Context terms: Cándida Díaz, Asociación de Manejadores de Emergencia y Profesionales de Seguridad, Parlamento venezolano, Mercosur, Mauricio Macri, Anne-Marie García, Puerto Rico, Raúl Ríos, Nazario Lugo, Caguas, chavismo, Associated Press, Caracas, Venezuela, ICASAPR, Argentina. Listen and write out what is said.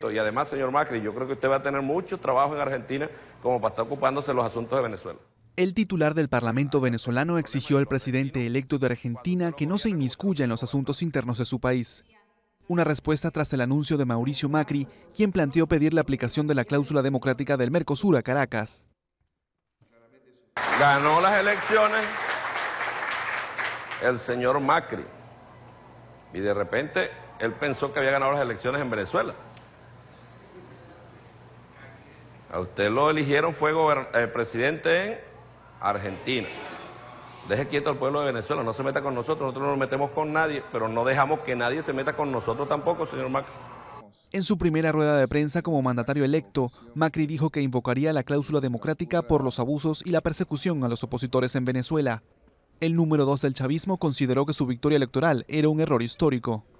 Y además, señor Macri, yo creo que usted va a tener mucho trabajo en Argentina como para estar ocupándose de los asuntos de Venezuela. El titular del Parlamento venezolano exigió al presidente electo de Argentina que no se inmiscuya en los asuntos internos de su país. Una respuesta tras el anuncio de Mauricio Macri, quien planteó pedir la aplicación de la cláusula democrática del Mercosur a Caracas. Ganó las elecciones el señor Macri. Y de repente, él pensó que había ganado las elecciones en Venezuela. A usted lo eligieron, fue presidente en Argentina. Deje quieto al pueblo de Venezuela, no se meta con nosotros no nos metemos con nadie, pero no dejamos que nadie se meta con nosotros tampoco, señor Macri. En su primera rueda de prensa como mandatario electo, Macri dijo que invocaría la cláusula democrática por los abusos y la persecución a los opositores en Venezuela. El número 2 del chavismo consideró que su victoria electoral era un error histórico.